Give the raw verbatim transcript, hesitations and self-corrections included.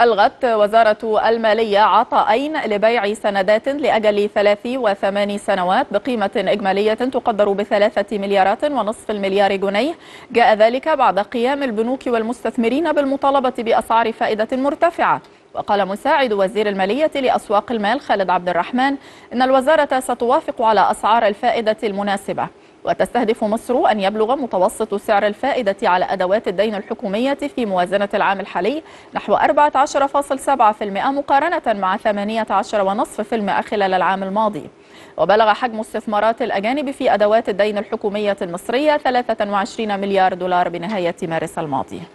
ألغت وزارة المالية عطاءين لبيع سندات لأجل ثلاث وثماني سنوات بقيمة إجمالية تقدر بثلاثة مليارات ونصف المليار جنيه. جاء ذلك بعد قيام البنوك والمستثمرين بالمطالبة بأسعار فائدة مرتفعة. وقال مساعد وزير المالية لأسواق المال خالد عبد الرحمن إن الوزارة ستوافق على أسعار الفائدة المناسبة، وتستهدف مصر أن يبلغ متوسط سعر الفائدة على أدوات الدين الحكومية في موازنة العام الحالي نحو أربعة عشر فاصل سبعة بالمئة مقارنة مع ثمانية عشر فاصل خمسة بالمئة خلال العام الماضي. وبلغ حجم استثمارات الأجانب في أدوات الدين الحكومية المصرية ثلاثة وعشرين مليار دولار بنهاية مارس الماضي.